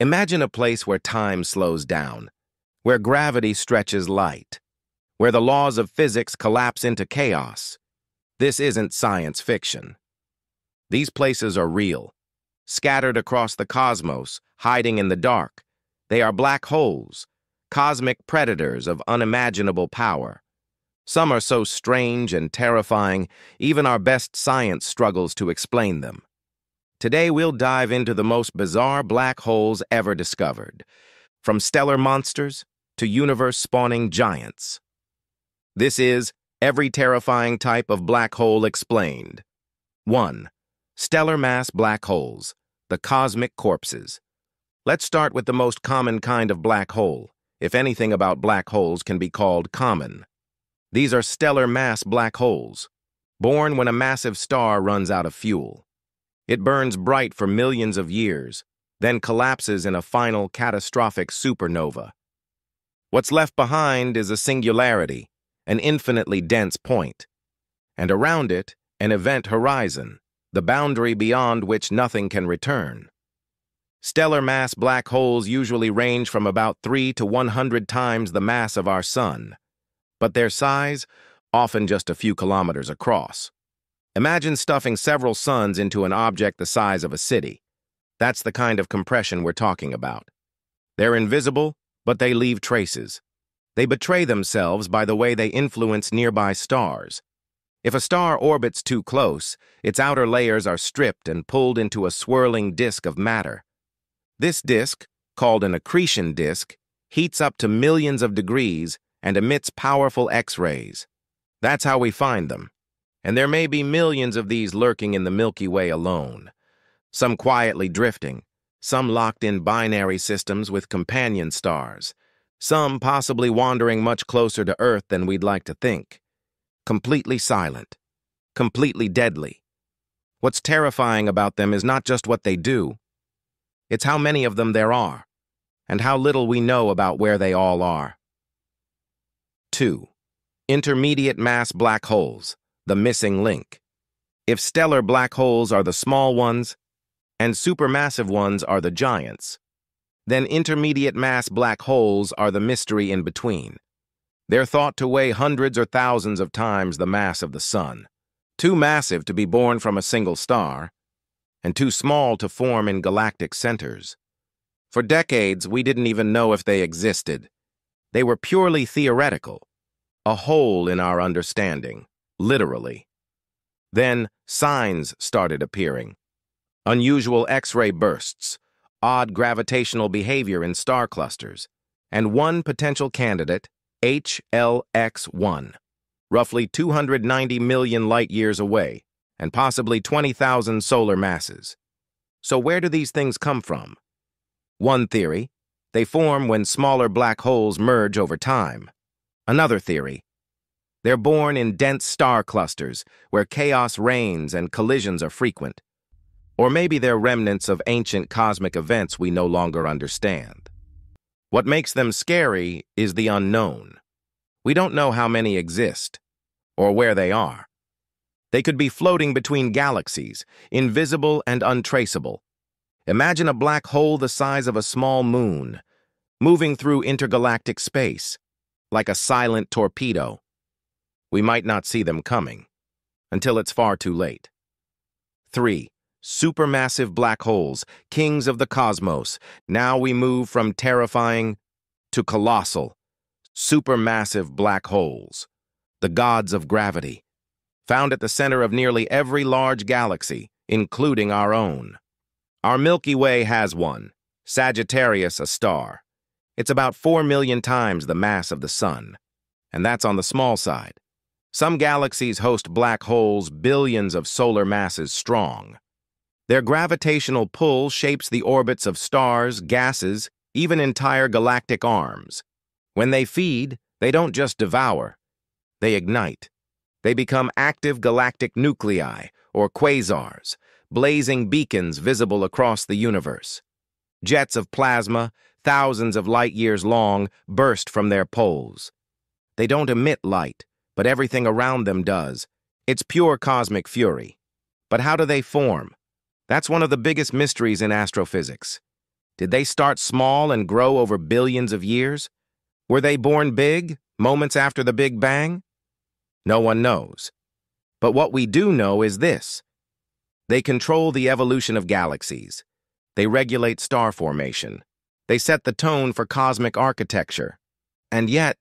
Imagine a place where time slows down, where gravity stretches light, where the laws of physics collapse into chaos. This isn't science fiction. These places are real, scattered across the cosmos, hiding in the dark. They are black holes, cosmic predators of unimaginable power. Some are so strange and terrifying, even our best science struggles to explain them. Today we'll dive into the most bizarre black holes ever discovered, from stellar monsters to universe-spawning giants. This is Every Terrifying Type of Black Hole Explained. 1. Stellar mass black holes, the cosmic corpses. Let's start with the most common kind of black hole, if anything about black holes can be called common. These are stellar mass black holes, born when a massive star runs out of fuel. It burns bright for millions of years, then collapses in a final catastrophic supernova. What's left behind is a singularity, an infinitely dense point, and around it, an event horizon, the boundary beyond which nothing can return. Stellar mass black holes usually range from about 3 to 100 times the mass of our Sun, but their size, often just a few kilometers across. Imagine stuffing several suns into an object the size of a city. That's the kind of compression we're talking about. They're invisible, but they leave traces. They betray themselves by the way they influence nearby stars. If a star orbits too close, its outer layers are stripped and pulled into a swirling disk of matter. This disk, called an accretion disk, heats up to millions of degrees and emits powerful X-rays. That's how we find them. And there may be millions of these lurking in the Milky Way alone, some quietly drifting, some locked in binary systems with companion stars, some possibly wandering much closer to Earth than we'd like to think. Completely silent, completely deadly. What's terrifying about them is not just what they do, it's how many of them there are, and how little we know about where they all are. 2. Intermediate mass black holes, the missing link. If stellar black holes are the small ones, and supermassive ones are the giants, then intermediate mass black holes are the mystery in between. They're thought to weigh hundreds or thousands of times the mass of the Sun, too massive to be born from a single star, and too small to form in galactic centers. For decades, we didn't even know if they existed. They were purely theoretical, a hole in our understanding, literally. Then signs started appearing. Unusual X-ray bursts, odd gravitational behavior in star clusters, and one potential candidate, HLX1, roughly 290 million light-years away, and possibly 20,000 solar masses. So where do these things come from? One theory, they form when smaller black holes merge over time. Another theory, they're born in dense star clusters where chaos reigns and collisions are frequent. Or maybe they're remnants of ancient cosmic events we no longer understand. What makes them scary is the unknown. We don't know how many exist or where they are. They could be floating between galaxies, invisible and untraceable. Imagine a black hole the size of a small moon, moving through intergalactic space, like a silent torpedo. We might not see them coming, until it's far too late. 3. Supermassive black holes, kings of the cosmos. Now we move from terrifying to colossal. Supermassive black holes, the gods of gravity, found at the center of nearly every large galaxy, including our own. Our Milky Way has one, Sagittarius A*. It's about 4 million times the mass of the Sun, and that's on the small side. Some galaxies host black holes billions of solar masses strong. Their gravitational pull shapes the orbits of stars, gases, even entire galactic arms. When they feed, they don't just devour, they ignite. They become active galactic nuclei, or quasars, blazing beacons visible across the universe. Jets of plasma, thousands of light-years long, burst from their poles. They don't emit light, but everything around them does. It's pure cosmic fury. But how do they form? That's one of the biggest mysteries in astrophysics. Did they start small and grow over billions of years? Were they born big, moments after the Big Bang? No one knows. But what we do know is this. They control the evolution of galaxies. They regulate star formation. They set the tone for cosmic architecture. And yet,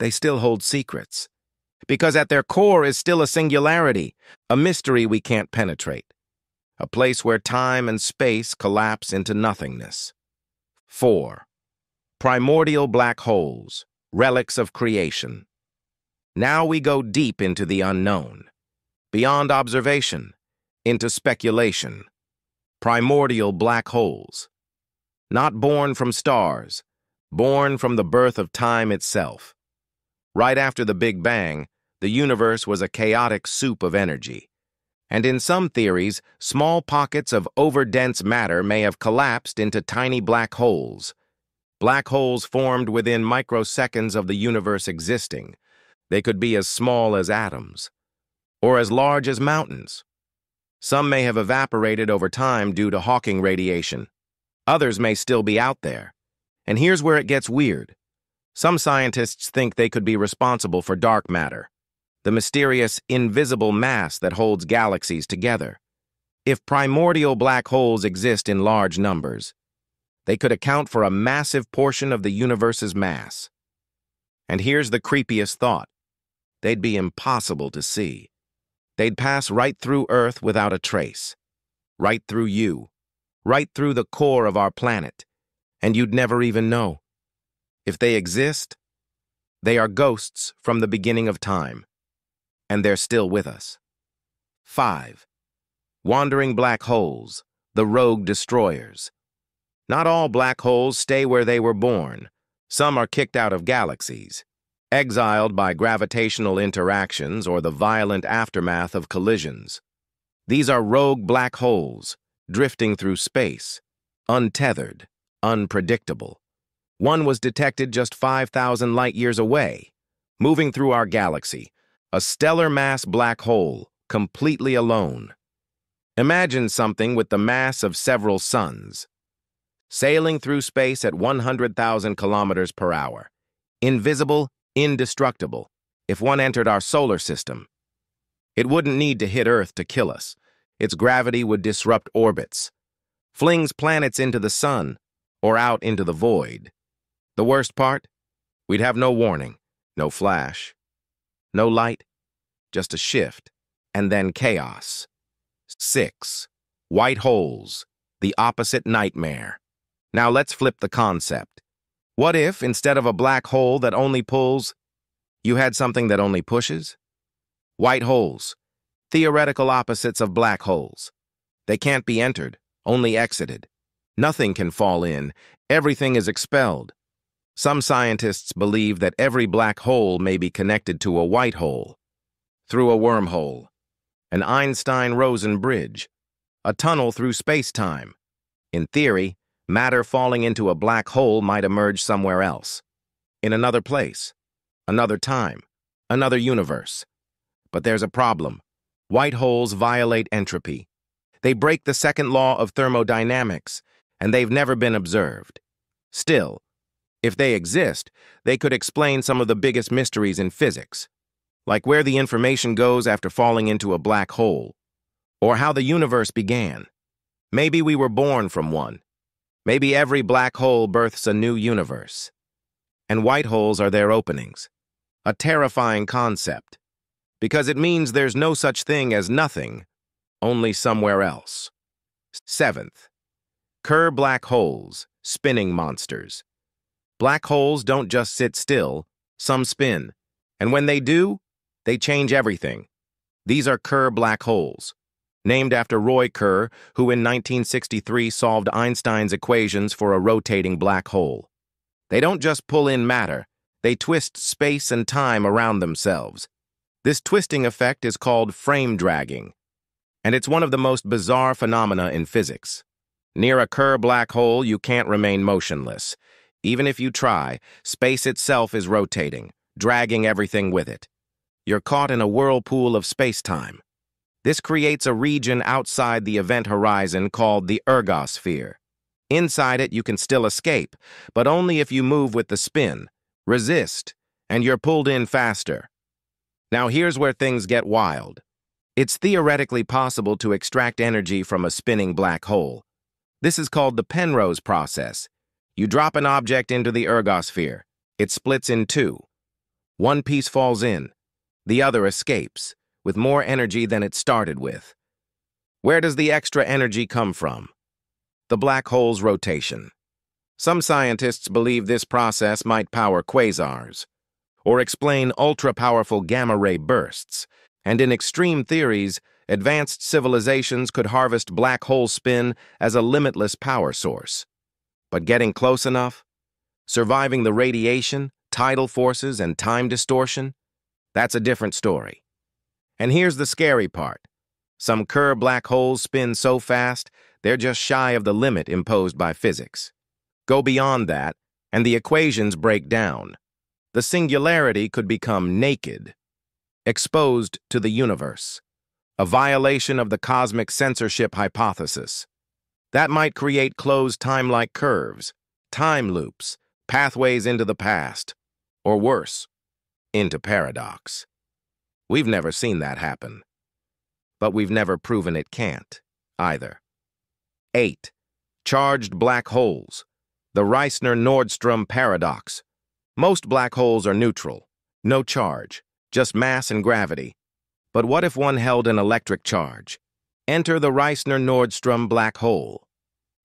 they still hold secrets. Because at their core is still a singularity, a mystery we can't penetrate. A place where time and space collapse into nothingness. 4. Primordial black holes, relics of creation. Now we go deep into the unknown. Beyond observation, into speculation. Primordial black holes. Not born from stars, born from the birth of time itself. Right after the Big Bang, the universe was a chaotic soup of energy. And in some theories, small pockets of overdense matter may have collapsed into tiny black holes. Black holes formed within microseconds of the universe existing. They could be as small as atoms, or as large as mountains. Some may have evaporated over time due to Hawking radiation. Others may still be out there. And here's where it gets weird. Some scientists think they could be responsible for dark matter, the mysterious invisible mass that holds galaxies together. If primordial black holes exist in large numbers, they could account for a massive portion of the universe's mass. And here's the creepiest thought. They'd be impossible to see. They'd pass right through Earth without a trace. Right through you. Right through the core of our planet. And you'd never even know. If they exist, they are ghosts from the beginning of time, and they're still with us. 5. Wandering black holes, the rogue destroyers. Not all black holes stay where they were born. Some are kicked out of galaxies, exiled by gravitational interactions or the violent aftermath of collisions. These are rogue black holes, drifting through space, untethered, unpredictable. One was detected just 5,000 light-years away, moving through our galaxy, a stellar mass black hole, completely alone. Imagine something with the mass of several suns, sailing through space at 100,000 kilometers per hour, invisible, indestructible, if one entered our solar system. It wouldn't need to hit Earth to kill us. Its gravity would disrupt orbits, flings planets into the sun, or out into the void. The worst part? We'd have no warning, no flash, no light, just a shift, and then chaos. 6. White holes, the opposite nightmare. Now let's flip the concept. What if, instead of a black hole that only pulls, you had something that only pushes? White holes, theoretical opposites of black holes. They can't be entered, only exited. Nothing can fall in, everything is expelled. Some scientists believe that every black hole may be connected to a white hole, through a wormhole, an Einstein-Rosen bridge, a tunnel through space-time. In theory, matter falling into a black hole might emerge somewhere else, in another place, another time, another universe. But there's a problem. White holes violate entropy. They break the second law of thermodynamics, and they've never been observed. Still, if they exist, they could explain some of the biggest mysteries in physics, like where the information goes after falling into a black hole, or how the universe began. Maybe we were born from one. Maybe every black hole births a new universe. And white holes are their openings. A terrifying concept, because it means there's no such thing as nothing, only somewhere else. 7. Kerr black holes, spinning monsters. Black holes don't just sit still, some spin. And when they do, they change everything. These are Kerr black holes, named after Roy Kerr, who in 1963 solved Einstein's equations for a rotating black hole. They don't just pull in matter, they twist space and time around themselves. This twisting effect is called frame dragging, and it's one of the most bizarre phenomena in physics. Near a Kerr black hole, you can't remain motionless. Even if you try, space itself is rotating, dragging everything with it. You're caught in a whirlpool of space-time. This creates a region outside the event horizon called the ergosphere, Inside it, you can still escape, but only if you move with the spin, resist, and you're pulled in faster. Now here's where things get wild. It's theoretically possible to extract energy from a spinning black hole. This is called the Penrose process. You drop an object into the ergosphere. It splits in two. One piece falls in. The other escapes, with more energy than it started with. Where does the extra energy come from? The black hole's rotation. Some scientists believe this process might power quasars, or explain ultra-powerful gamma-ray bursts, and in extreme theories, advanced civilizations could harvest black hole spin as a limitless power source. But getting close enough? Surviving the radiation, tidal forces, and time distortion? That's a different story. And here's the scary part. Some Kerr black holes spin so fast, they're just shy of the limit imposed by physics. Go beyond that, and the equations break down. The singularity could become naked, exposed to the universe, a violation of the cosmic censorship hypothesis. That might create closed time-like curves, time loops, pathways into the past, or worse, into paradox. We've never seen that happen, but we've never proven it can't, either. 8. Charged black holes, the Reissner-Nordstrom paradox. Most black holes are neutral, no charge, just mass and gravity. But what if one held an electric charge? Enter the Reissner-Nordstrom black hole,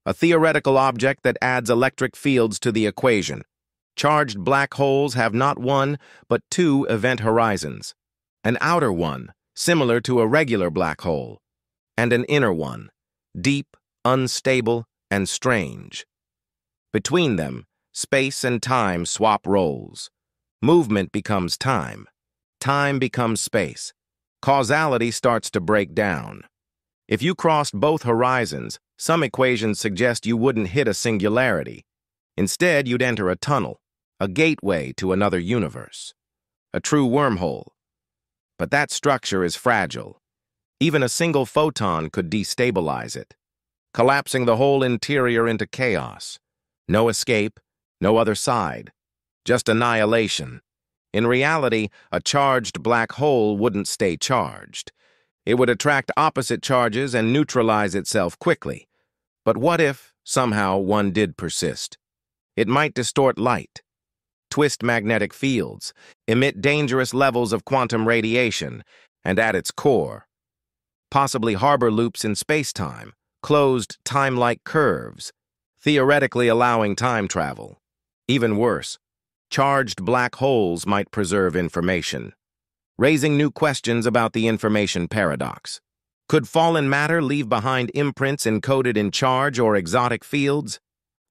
a theoretical object that adds electric fields to the equation. Charged black holes have not one, but two event horizons, an outer one, similar to a regular black hole, and an inner one, deep, unstable, and strange. Between them, space and time swap roles. Movement becomes time. Time becomes space. Causality starts to break down. If you crossed both horizons, some equations suggest you wouldn't hit a singularity. Instead, you'd enter a tunnel, a gateway to another universe, a true wormhole. But that structure is fragile. Even a single photon could destabilize it, collapsing the whole interior into chaos. No escape. No other side, just annihilation. In reality, a charged black hole wouldn't stay charged. It would attract opposite charges and neutralize itself quickly. But what if, somehow, one did persist? It might distort light, twist magnetic fields, emit dangerous levels of quantum radiation, and at its core, possibly harbor loops in space-time, closed time-like curves, theoretically allowing time travel. Even worse, charged black holes might preserve information, raising new questions about the information paradox. Could fallen matter leave behind imprints encoded in charge or exotic fields?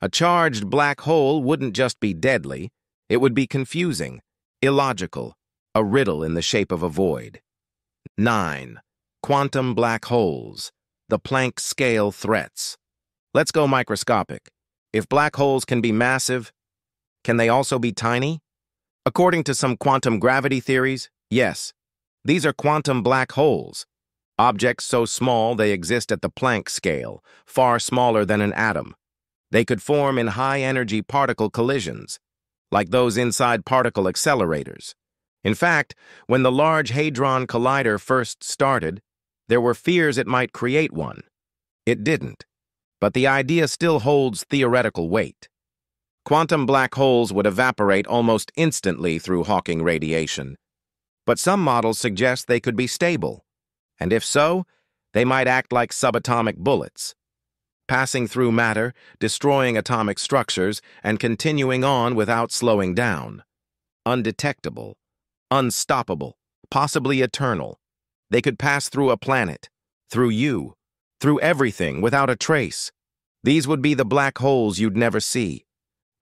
A charged black hole wouldn't just be deadly, it would be confusing, illogical, a riddle in the shape of a void. 9. Quantum black holes, the Planck scale threats. Let's go microscopic. If black holes can be massive, can they also be tiny? According to some quantum gravity theories, yes. These are quantum black holes, objects so small they exist at the Planck scale, far smaller than an atom. They could form in high-energy particle collisions, like those inside particle accelerators. In fact, when the Large Hadron Collider first started, there were fears it might create one. It didn't, but the idea still holds theoretical weight. Quantum black holes would evaporate almost instantly through Hawking radiation. But some models suggest they could be stable, and if so, they might act like subatomic bullets, passing through matter, destroying atomic structures, and continuing on without slowing down. Undetectable, unstoppable, possibly eternal. They could pass through a planet, through you, through everything without a trace. These would be the black holes you'd never see.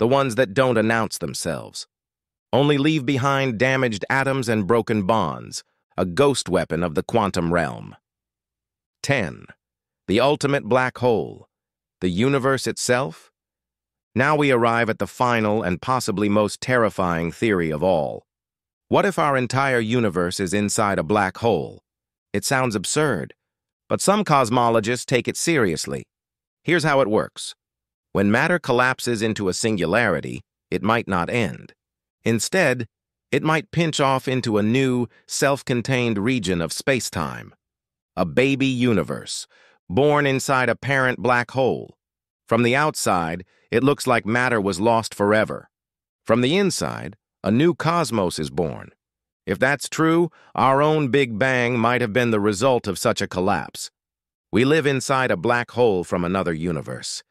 The ones that don't announce themselves, only leave behind damaged atoms and broken bonds, a ghost weapon of the quantum realm. 10. The ultimate black hole, the universe itself? Now we arrive at the final and possibly most terrifying theory of all. What if our entire universe is inside a black hole? It sounds absurd, but some cosmologists take it seriously. Here's how it works. When matter collapses into a singularity, it might not end. Instead, it might pinch off into a new, self-contained region of space-time, a baby universe, born inside a parent black hole. From the outside, it looks like matter was lost forever. From the inside, a new cosmos is born. If that's true, our own Big Bang might have been the result of such a collapse. We live inside a black hole from another universe,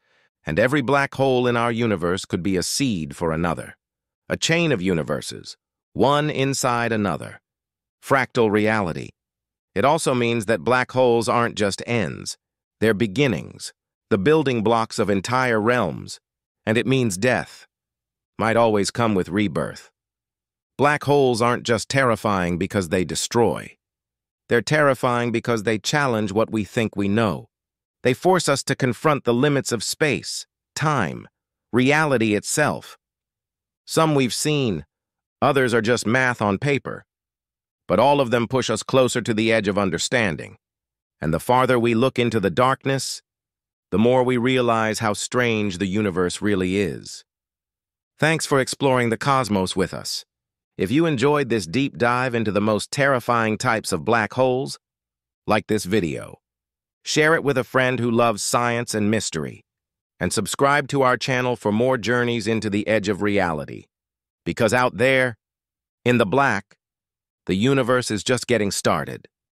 and every black hole in our universe could be a seed for another, a chain of universes, one inside another. Fractal reality. It also means that black holes aren't just ends, they're beginnings, the building blocks of entire realms, and it means death might always come with rebirth. Black holes aren't just terrifying because they destroy. They're terrifying because they challenge what we think we know. They force us to confront the limits of space, time, reality itself. Some we've seen, others are just math on paper, but all of them push us closer to the edge of understanding. And the farther we look into the darkness, the more we realize how strange the universe really is. Thanks for exploring the cosmos with us. If you enjoyed this deep dive into the most terrifying types of black holes, like this video, share it with a friend who loves science and mystery, and subscribe to our channel for more journeys into the edge of reality. Because out there, in the black, the universe is just getting started.